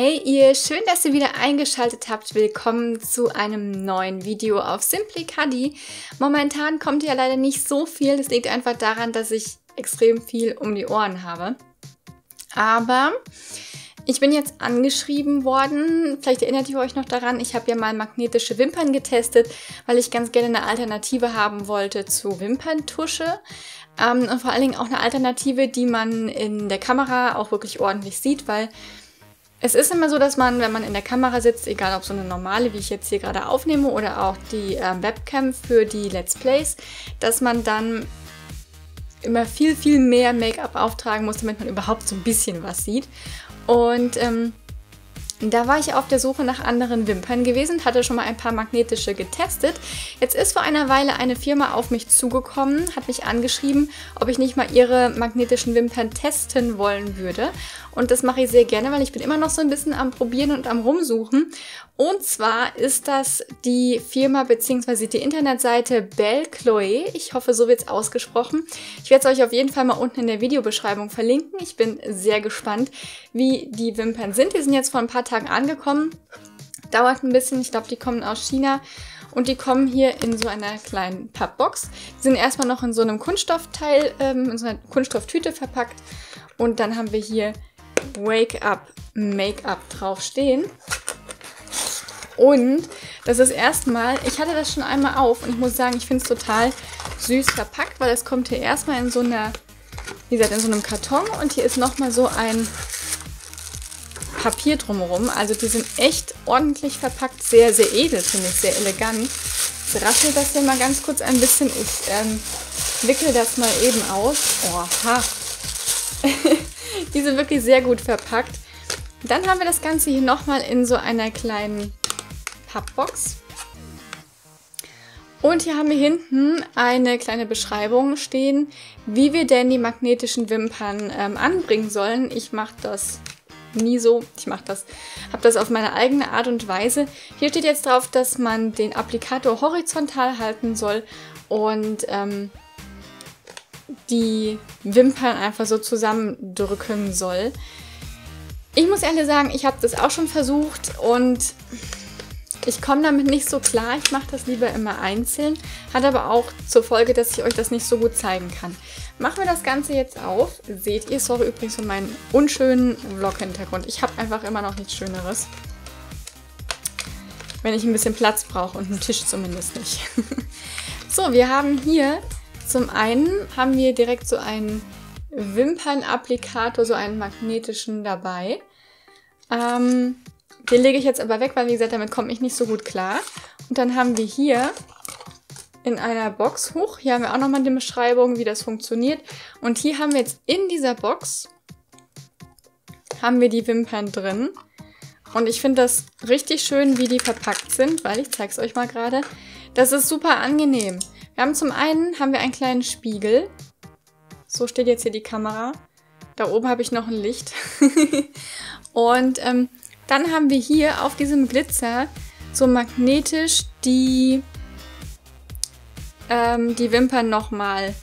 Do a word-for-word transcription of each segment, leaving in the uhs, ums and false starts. Hey ihr, schön, dass ihr wieder eingeschaltet habt. Willkommen zu einem neuen Video auf Simply Kaddi. Momentan kommt ja leider nicht so viel. Das liegt einfach daran, dass ich extrem viel um die Ohren habe. Aber ich bin jetzt angeschrieben worden. Vielleicht erinnert ihr euch noch daran, ich habe ja mal magnetische Wimpern getestet, weil ich ganz gerne eine Alternative haben wollte zu Wimperntusche. Ähm, und vor allen Dingen auch eine Alternative, die man in der Kamera auch wirklich ordentlich sieht, weil es ist immer so, dass man, wenn man in der Kamera sitzt, egal ob so eine normale, wie ich jetzt hier gerade aufnehme, oder auch die ähm, Webcam für die Let's Plays, dass man dann immer viel, viel mehr Make-up auftragen muss, damit man überhaupt so ein bisschen was sieht. Und ähm, da war ich auf der Suche nach anderen Wimpern gewesen, hatte schon mal ein paar magnetische getestet. Jetzt ist vor einer Weile eine Firma auf mich zugekommen, hat mich angeschrieben, ob ich nicht mal ihre magnetischen Wimpern testen wollen würde. Und das mache ich sehr gerne, weil ich bin immer noch so ein bisschen am Probieren und am Rumsuchen. Und zwar ist das die Firma bzw. die Internetseite Belle Chloé. Ich hoffe, so wird es ausgesprochen. Ich werde es euch auf jeden Fall mal unten in der Videobeschreibung verlinken. Ich bin sehr gespannt, wie die Wimpern sind. Die sind jetzt vor ein paar Tagen angekommen. Dauert ein bisschen. Ich glaube, die kommen aus China. Und die kommen hier in so einer kleinen Pappbox. Die sind erstmal noch in so einem Kunststoffteil, ähm, in so einer Kunststofftüte verpackt. Und dann haben wir hier Wake Up Make Up drauf stehen. Und das ist erstmal, ich hatte das schon einmal auf und ich muss sagen, ich finde es total süß verpackt, weil das kommt hier erstmal in so einer, wie gesagt, in so einem Karton und hier ist nochmal so ein Papier drumherum. Also die sind echt ordentlich verpackt, sehr, sehr edel, finde ich, sehr elegant. Ich raschel das hier mal ganz kurz ein bisschen. Ich ähm, wickle das mal eben aus. Oha! Die sind wirklich sehr gut verpackt. Dann haben wir das Ganze hier nochmal in so einer kleinen Pappbox. Und hier haben wir hinten eine kleine Beschreibung stehen, wie wir denn die magnetischen Wimpern ähm, anbringen sollen. Ich mache das nie so. Ich mache das, habe das auf meine eigene Art und Weise. Hier steht jetzt drauf, dass man den Applikator horizontal halten soll und ähm, die Wimpern einfach so zusammendrücken soll. Ich muss ehrlich sagen, ich habe das auch schon versucht und ich komme damit nicht so klar. Ich mache das lieber immer einzeln. Hat aber auch zur Folge, dass ich euch das nicht so gut zeigen kann. Machen wir das Ganze jetzt auf. Seht ihr, sorry übrigens für meinen unschönen Vlog-Hintergrund. Ich habe einfach immer noch nichts Schöneres. Wenn ich ein bisschen Platz brauche und einen Tisch zumindest nicht. So, wir haben hier zum einen haben wir direkt so einen Wimpernapplikator, so einen magnetischen dabei. Ähm, den lege ich jetzt aber weg, weil wie gesagt, damit komme ich nicht so gut klar. Und dann haben wir hier in einer Box hoch, hier haben wir auch nochmal die Beschreibung, wie das funktioniert. Und hier haben wir jetzt in dieser Box, haben wir die Wimpern drin. Und ich finde das richtig schön, wie die verpackt sind, weil ich zeige es euch mal gerade. Das ist super angenehm. Wir haben zum einen haben wir einen kleinen Spiegel. So steht jetzt hier die Kamera. Da oben habe ich noch ein Licht. Und ähm, dann haben wir hier auf diesem Glitzer so magnetisch die, ähm, die Wimpern nochmal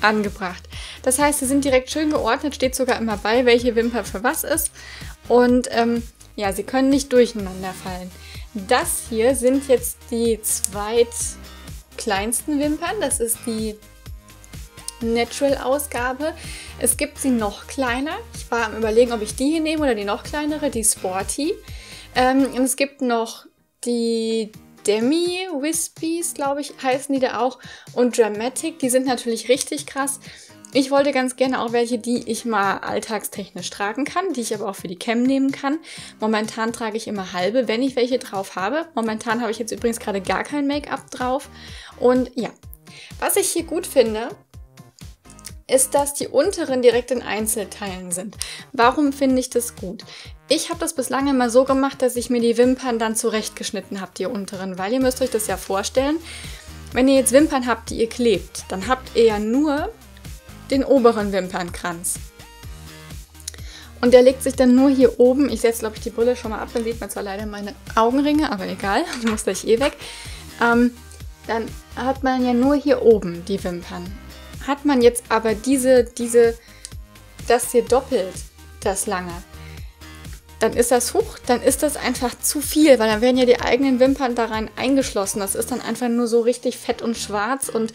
angebracht. Das heißt, sie sind direkt schön geordnet, steht sogar immer bei, welche Wimper für was ist. Und ähm, ja, sie können nicht durcheinander fallen. Das hier sind jetzt die zweit... kleinsten Wimpern. Das ist die Natural-Ausgabe. Es gibt sie noch kleiner. Ich war am Überlegen, ob ich die hier nehme oder die noch kleinere, die Sporty. Ähm, und es gibt noch die Demi-Wispies, glaube ich, heißen die da auch. Und Dramatic, die sind natürlich richtig krass. Ich wollte ganz gerne auch welche, die ich mal alltagstechnisch tragen kann, die ich aber auch für die Cam nehmen kann. Momentan trage ich immer halbe, wenn ich welche drauf habe. Momentan habe ich jetzt übrigens gerade gar kein Make-up drauf. Und ja, was ich hier gut finde, ist, dass die unteren direkt in Einzelteilen sind. Warum finde ich das gut? Ich habe das bislang immer so gemacht, dass ich mir die Wimpern dann zurechtgeschnitten habe, die unteren. Weil ihr müsst euch das ja vorstellen, wenn ihr jetzt Wimpern habt, die ihr klebt, dann habt ihr ja nur den oberen Wimpernkranz. Und der legt sich dann nur hier oben, ich setze glaube ich die Brille schon mal ab, dann sieht man zwar leider meine Augenringe, aber egal, die muss gleich eh weg. Ähm, dann hat man ja nur hier oben die Wimpern. Hat man jetzt aber diese, diese, das hier doppelt, das lange, dann ist das hoch, dann ist das einfach zu viel, weil dann werden ja die eigenen Wimpern da rein eingeschlossen. Das ist dann einfach nur so richtig fett und schwarz und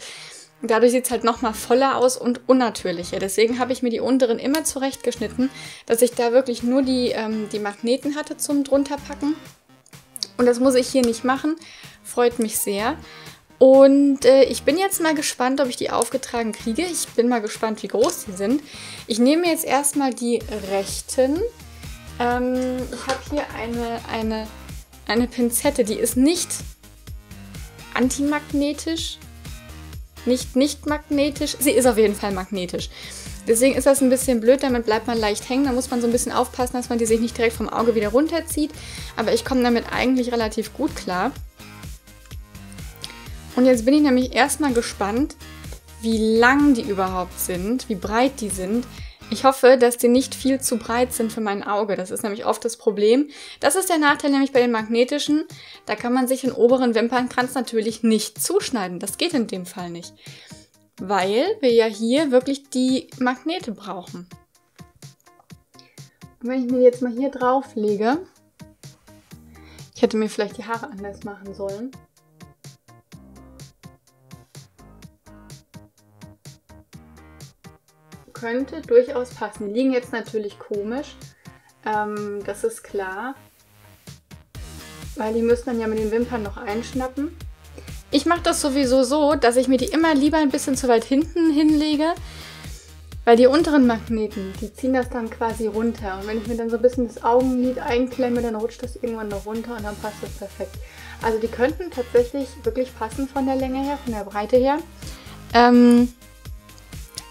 dadurch sieht es halt nochmal voller aus und unnatürlicher. Deswegen habe ich mir die unteren immer zurechtgeschnitten, dass ich da wirklich nur die, ähm, die Magneten hatte zum drunterpacken. Und das muss ich hier nicht machen. Freut mich sehr. Und äh, ich bin jetzt mal gespannt, ob ich die aufgetragen kriege. Ich bin mal gespannt, wie groß die sind. Ich nehme jetzt erstmal die rechten. Ähm, ich habe hier eine, eine, eine Pinzette, die ist nicht antimagnetisch. Nicht nicht magnetisch. Sie ist auf jeden Fall magnetisch. Deswegen ist das ein bisschen blöd, damit bleibt man leicht hängen. Da muss man so ein bisschen aufpassen, dass man die sich nicht direkt vom Auge wieder runterzieht. Aber ich komme damit eigentlich relativ gut klar. Und jetzt bin ich nämlich erstmal gespannt, wie lang die überhaupt sind, wie breit die sind. Ich hoffe, dass die nicht viel zu breit sind für mein Auge. Das ist nämlich oft das Problem. Das ist der Nachteil nämlich bei den magnetischen. Da kann man sich den oberen Wimpernkranz natürlich nicht zuschneiden. Das geht in dem Fall nicht. Weil wir ja hier wirklich die Magnete brauchen. Und wenn ich mir jetzt mal hier drauf lege, ich hätte mir vielleicht die Haare anders machen sollen. Könnte durchaus passen. Die liegen jetzt natürlich komisch, ähm, das ist klar, weil die müssen dann ja mit den Wimpern noch einschnappen. Ich mache das sowieso so, dass ich mir die immer lieber ein bisschen zu weit hinten hinlege, weil die unteren Magneten, die ziehen das dann quasi runter. Und wenn ich mir dann so ein bisschen das Augenlid einklemme, dann rutscht das irgendwann noch runter und dann passt das perfekt. Also die könnten tatsächlich wirklich passen von der Länge her, von der Breite her. Ähm...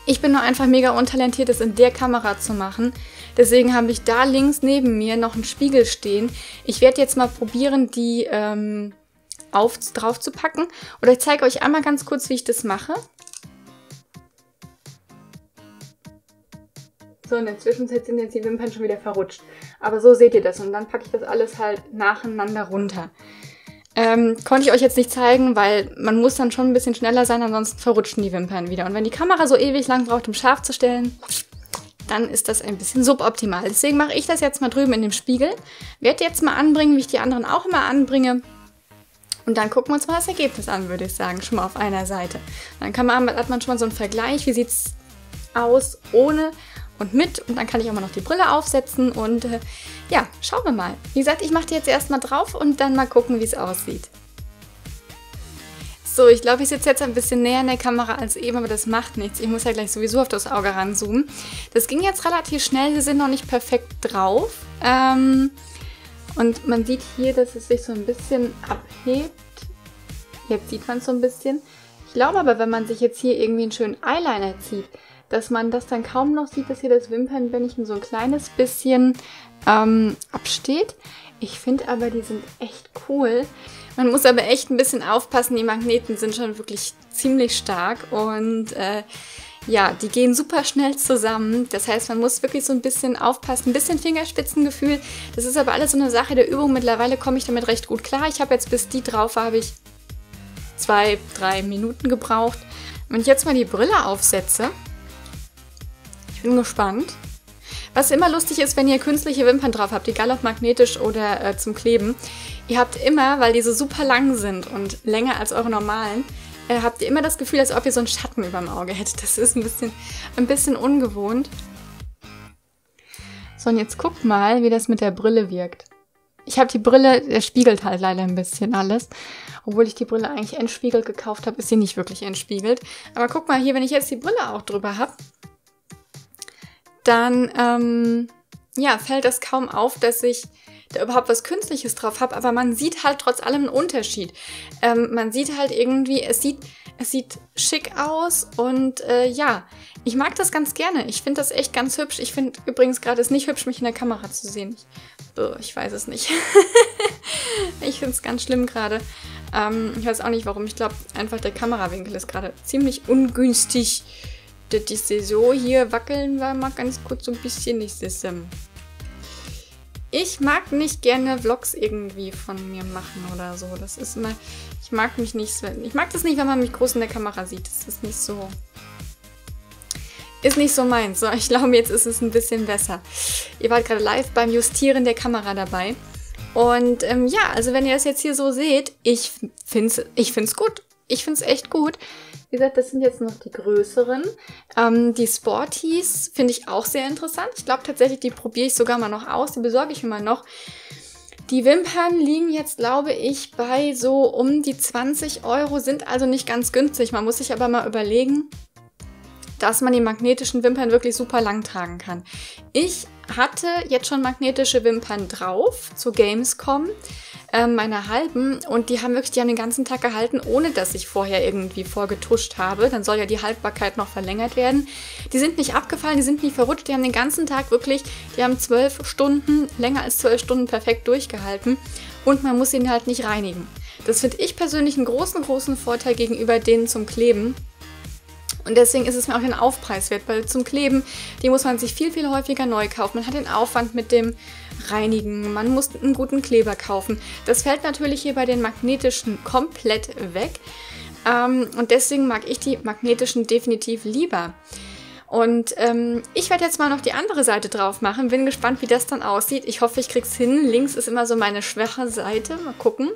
Ich bin nur einfach mega untalentiert, das in der Kamera zu machen. Deswegen habe ich da links neben mir noch einen Spiegel stehen. Ich werde jetzt mal probieren, die ähm, auf, drauf zu packen. Oder ich zeige euch einmal ganz kurz, wie ich das mache. So, in der Zwischenzeit sind jetzt die Wimpern schon wieder verrutscht. Aber so seht ihr das. Und dann packe ich das alles halt nacheinander runter. Ähm, konnte ich euch jetzt nicht zeigen, weil man muss dann schon ein bisschen schneller sein, ansonsten verrutschen die Wimpern wieder. Und wenn die Kamera so ewig lang braucht, um scharf zu stellen, dann ist das ein bisschen suboptimal. Deswegen mache ich das jetzt mal drüben in dem Spiegel. Werde jetzt mal anbringen, wie ich die anderen auch immer anbringe. Und dann gucken wir uns mal das Ergebnis an, würde ich sagen, schon mal auf einer Seite. Dann kann man, hat man schon mal so einen Vergleich, wie sieht es aus ohne und mit, und dann kann ich auch mal noch die Brille aufsetzen und äh, ja, schauen wir mal. Wie gesagt, ich mache die jetzt erstmal drauf und dann mal gucken, wie es aussieht. So, ich glaube, ich sitze jetzt ein bisschen näher in der Kamera als eben, aber das macht nichts. Ich muss ja gleich sowieso auf das Auge ranzoomen. Das ging jetzt relativ schnell, wir sind noch nicht perfekt drauf. Ähm, und man sieht hier, dass es sich so ein bisschen abhebt. Jetzt sieht man es so ein bisschen. Ich glaube aber, wenn man sich jetzt hier irgendwie einen schönen Eyeliner zieht, dass man das dann kaum noch sieht, dass hier das Wimpernbändchen so ein kleines bisschen ähm, absteht. Ich finde aber, die sind echt cool. Man muss aber echt ein bisschen aufpassen, die Magneten sind schon wirklich ziemlich stark und äh, ja, die gehen super schnell zusammen. Das heißt, man muss wirklich so ein bisschen aufpassen, ein bisschen Fingerspitzengefühl. Das ist aber alles so eine Sache der Übung. Mittlerweile komme ich damit recht gut klar. Ich habe jetzt, bis die drauf war, habe ich zwei, drei Minuten gebraucht. Wenn ich jetzt mal die Brille aufsetze, bin gespannt. Was immer lustig ist, wenn ihr künstliche Wimpern drauf habt, egal ob magnetisch oder äh, zum Kleben, ihr habt immer, weil diese super lang sind und länger als eure normalen, äh, habt ihr immer das Gefühl, als ob ihr so einen Schatten über dem Auge hättet. Das ist ein bisschen, ein bisschen ungewohnt. So, und jetzt guckt mal, wie das mit der Brille wirkt. Ich habe die Brille, der spiegelt halt leider ein bisschen alles. Obwohl ich die Brille eigentlich entspiegelt gekauft habe, ist sie nicht wirklich entspiegelt. Aber guck mal hier, wenn ich jetzt die Brille auch drüber habe, dann ähm, ja, fällt das kaum auf, dass ich da überhaupt was Künstliches drauf habe, aber man sieht halt trotz allem einen Unterschied. Ähm, man sieht halt irgendwie, es sieht, es sieht schick aus und äh, ja, ich mag das ganz gerne. Ich finde das echt ganz hübsch. Ich finde übrigens gerade es nicht hübsch, mich in der Kamera zu sehen. Ich, oh, ich weiß es nicht. Ich finde es ganz schlimm gerade. Ähm, ich weiß auch nicht warum. Ich glaube einfach, der Kamerawinkel ist gerade ziemlich ungünstig. Das ist so, hier wackeln wir mal ganz kurz so ein bisschen. Ich mag nicht gerne Vlogs irgendwie von mir machen oder so. Das ist immer, ich mag mich nicht, ich mag das nicht, wenn man mich groß in der Kamera sieht. Das ist nicht so. Ist nicht so meins. So, ich glaube, jetzt ist es ein bisschen besser. Ihr wart gerade live beim Justieren der Kamera dabei. Und ähm, ja, also wenn ihr das jetzt hier so seht, ich find's, ich find's gut. Ich find's echt gut. Wie gesagt, das sind jetzt noch die größeren. Ähm, die Sporties finde ich auch sehr interessant. Ich glaube tatsächlich, die probiere ich sogar mal noch aus. Die besorge ich mir mal noch. Die Wimpern liegen jetzt, glaube ich, bei so um die zwanzig Euro, sind also nicht ganz günstig. Man muss sich aber mal überlegen, dass man die magnetischen Wimpern wirklich super lang tragen kann. Ich hatte jetzt schon magnetische Wimpern drauf zu Gamescom, äh, meine halben, und die haben wirklich, die haben den ganzen Tag gehalten, ohne dass ich vorher irgendwie vorgetuscht habe. Dann soll ja die Haltbarkeit noch verlängert werden. Die sind nicht abgefallen, die sind nicht verrutscht, die haben den ganzen Tag wirklich, die haben zwölf Stunden, länger als zwölf Stunden perfekt durchgehalten, und man muss ihn halt nicht reinigen. Das finde ich persönlich einen großen, großen Vorteil gegenüber denen zum Kleben. Und deswegen ist es mir auch den Aufpreis wert, weil zum Kleben, die muss man sich viel, viel häufiger neu kaufen. Man hat den Aufwand mit dem Reinigen, man muss einen guten Kleber kaufen. Das fällt natürlich hier bei den magnetischen komplett weg. Ähm, und deswegen mag ich die magnetischen definitiv lieber. Und ähm, ich werde jetzt mal noch die andere Seite drauf machen. Bin gespannt, wie das dann aussieht. Ich hoffe, ich krieg's hin. Links ist immer so meine schwache Seite. Mal gucken.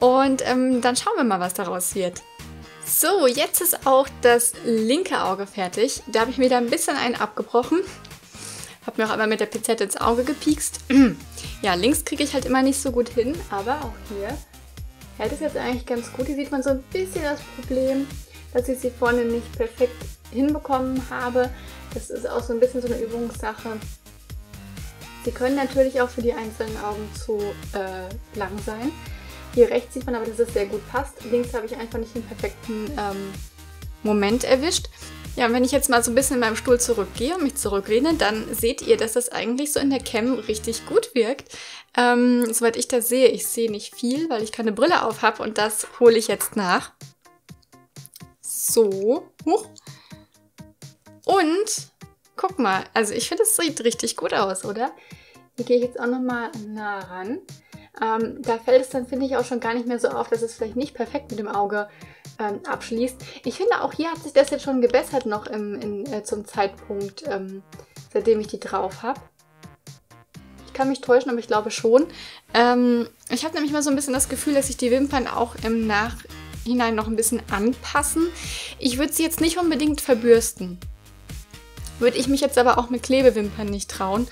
Und ähm, dann schauen wir mal, was daraus wird. So, jetzt ist auch das linke Auge fertig. Da habe ich mir da ein bisschen einen abgebrochen. Habe mir auch einmal mit der Pinzette ins Auge gepiekst. Ja, links kriege ich halt immer nicht so gut hin, aber auch hier hält es jetzt eigentlich ganz gut. Hier sieht man so ein bisschen das Problem, dass ich sie vorne nicht perfekt hinbekommen habe. Das ist auch so ein bisschen so eine Übungssache. Sie können natürlich auch für die einzelnen Augen zu äh, lang sein. Hier rechts sieht man aber, dass es sehr gut passt. Links habe ich einfach nicht den perfekten ähm, Moment erwischt. Ja, und wenn ich jetzt mal so ein bisschen in meinem Stuhl zurückgehe und mich zurücklehne, dann seht ihr, dass das eigentlich so in der Cam richtig gut wirkt. Ähm, soweit ich das sehe, ich sehe nicht viel, weil ich keine Brille auf habe, und das hole ich jetzt nach. So. Huch. Und guck mal, also ich finde, es sieht richtig gut aus, oder? Hier gehe ich jetzt auch nochmal nah ran. Ähm, da fällt es dann, finde ich, auch schon gar nicht mehr so auf, dass es vielleicht nicht perfekt mit dem Auge ähm, abschließt. Ich finde, auch hier hat sich das jetzt schon gebessert noch im, in, äh, zum Zeitpunkt, ähm, seitdem ich die drauf habe. Ich kann mich täuschen, aber ich glaube schon. Ähm, ich habe nämlich mal so ein bisschen das Gefühl, dass sich die Wimpern auch im Nachhinein noch ein bisschen anpassen. Ich würde sie jetzt nicht unbedingt verbürsten. Würde ich mich jetzt aber auch mit Klebewimpern nicht trauen.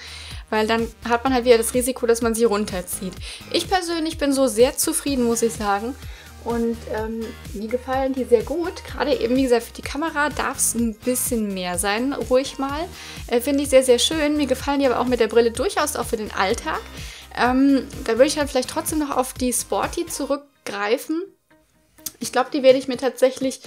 Weil dann hat man halt wieder das Risiko, dass man sie runterzieht. Ich persönlich bin so sehr zufrieden, muss ich sagen. Und ähm, mir gefallen die sehr gut. Gerade eben, wie gesagt, für die Kamera darf es ein bisschen mehr sein, ruhig mal. Äh, Finde ich sehr, sehr schön. Mir gefallen die aber auch mit der Brille durchaus auch für den Alltag. Ähm, da würde ich halt vielleicht trotzdem noch auf die Sporty zurückgreifen. Ich glaube, die werde ich mir tatsächlich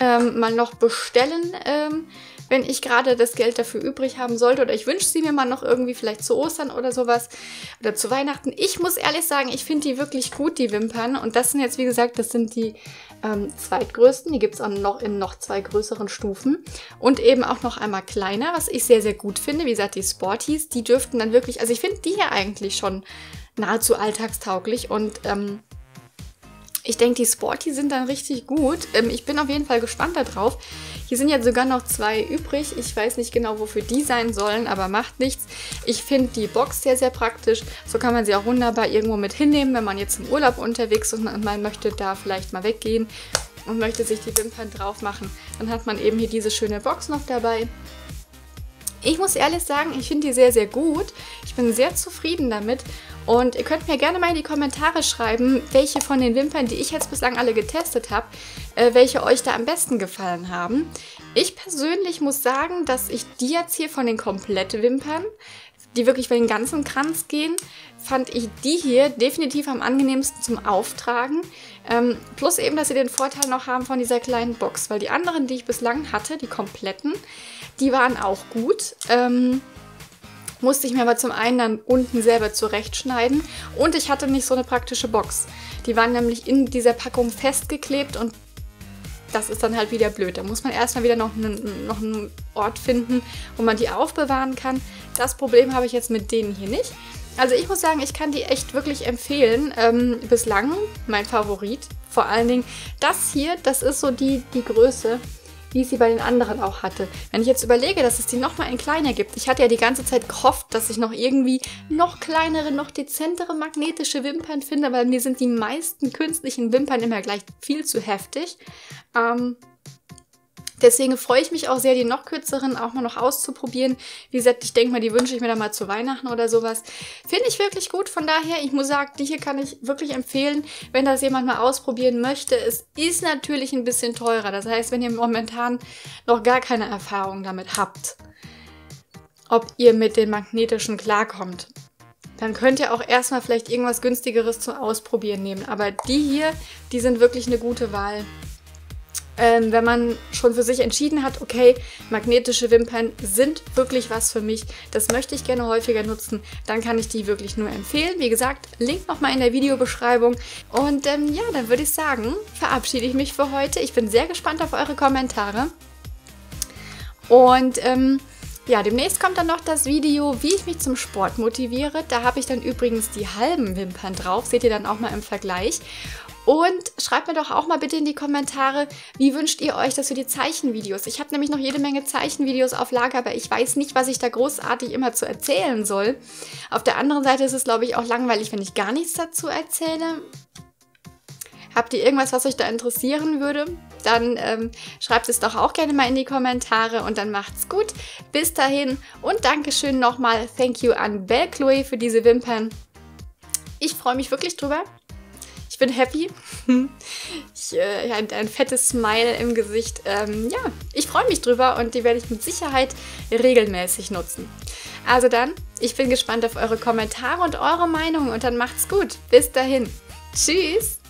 ähm, mal noch bestellen, ähm, wenn ich gerade das Geld dafür übrig haben sollte. Oder ich wünsche sie mir mal noch irgendwie vielleicht zu Ostern oder sowas. Oder zu Weihnachten. Ich muss ehrlich sagen, ich finde die wirklich gut, die Wimpern. Und das sind jetzt, wie gesagt, das sind die ähm, zweitgrößten. Die gibt es auch noch in noch zwei größeren Stufen. Und eben auch noch einmal kleiner, was ich sehr, sehr gut finde. Wie gesagt, die Sporties, die dürften dann wirklich... Also ich finde die hier eigentlich schon nahezu alltagstauglich. Und... Ähm, ich denke, die Sporty sind dann richtig gut. Ähm, ich bin auf jeden Fall gespannt darauf. Hier sind jetzt sogar noch zwei übrig. Ich weiß nicht genau, wofür die sein sollen, aber macht nichts. Ich finde die Box sehr, sehr praktisch. So kann man sie auch wunderbar irgendwo mit hinnehmen, wenn man jetzt im Urlaub unterwegs ist und man, man möchte da vielleicht mal weggehen und möchte sich die Wimpern drauf machen. Dann hat man eben hier diese schöne Box noch dabei. Ich muss ehrlich sagen, ich finde die sehr, sehr gut. Ich bin sehr zufrieden damit. Und ihr könnt mir gerne mal in die Kommentare schreiben, welche von den Wimpern, die ich jetzt bislang alle getestet habe, äh, welche euch da am besten gefallen haben. Ich persönlich muss sagen, dass ich die jetzt hier von den kompletten Wimpern, die wirklich über den ganzen Kranz gehen, fand ich die hier definitiv am angenehmsten zum Auftragen. Ähm, plus eben, dass sie den Vorteil noch haben von dieser kleinen Box. Weil die anderen, die ich bislang hatte, die kompletten, die waren auch gut, ähm, musste ich mir aber zum einen dann unten selber zurechtschneiden, und ich hatte nicht so eine praktische Box. Die waren nämlich in dieser Packung festgeklebt, und das ist dann halt wieder blöd. Da muss man erstmal wieder noch einen, noch einen Ort finden, wo man die aufbewahren kann. Das Problem habe ich jetzt mit denen hier nicht. Also ich muss sagen, ich kann die echt wirklich empfehlen. Ähm, bislang mein Favorit. Vor allen Dingen das hier, das ist so die, die Größe, die ich sie bei den anderen auch hatte. Wenn ich jetzt überlege, dass es die nochmal in kleiner gibt. Ich hatte ja die ganze Zeit gehofft, dass ich noch irgendwie noch kleinere, noch dezentere magnetische Wimpern finde, weil mir sind die meisten künstlichen Wimpern immer gleich viel zu heftig. Ähm... Deswegen freue ich mich auch sehr, die noch kürzeren auch mal noch auszuprobieren. Wie gesagt, ich denke mal, die wünsche ich mir dann mal zu Weihnachten oder sowas. Finde ich wirklich gut. Von daher, ich muss sagen, die hier kann ich wirklich empfehlen, wenn das jemand mal ausprobieren möchte. Es ist natürlich ein bisschen teurer. Das heißt, wenn ihr momentan noch gar keine Erfahrung damit habt, ob ihr mit den magnetischen klarkommt, dann könnt ihr auch erstmal vielleicht irgendwas günstigeres zum Ausprobieren nehmen. Aber die hier, die sind wirklich eine gute Wahl. Ähm, wenn man schon für sich entschieden hat, okay, magnetische Wimpern sind wirklich was für mich, das möchte ich gerne häufiger nutzen, dann kann ich die wirklich nur empfehlen. Wie gesagt, Link nochmal in der Videobeschreibung. Und ähm, ja, dann würde ich sagen, verabschiede ich mich für heute. Ich bin sehr gespannt auf eure Kommentare. Und ähm, ja, demnächst kommt dann noch das Video, wie ich mich zum Sport motiviere. Da habe ich dann übrigens die halben Wimpern drauf, seht ihr dann auch mal im Vergleich. Und schreibt mir doch auch mal bitte in die Kommentare, wie wünscht ihr euch das für die Zeichenvideos? Ich habe nämlich noch jede Menge Zeichenvideos auf Lager, aber ich weiß nicht, was ich da großartig immer zu erzählen soll. Auf der anderen Seite ist es, glaube ich, auch langweilig, wenn ich gar nichts dazu erzähle. Habt ihr irgendwas, was euch da interessieren würde? Dann ähm, schreibt es doch auch gerne mal in die Kommentare und dann macht's gut. Bis dahin und Dankeschön nochmal. Thank you an Belle Chloé für diese Wimpern. Ich freue mich wirklich drüber. Ich bin happy. Ich, äh, ein, ein fettes Smile im Gesicht. Ähm, ja, ich freue mich drüber und die werde ich mit Sicherheit regelmäßig nutzen. Also dann, ich bin gespannt auf eure Kommentare und eure Meinung und dann macht's gut. Bis dahin. Tschüss.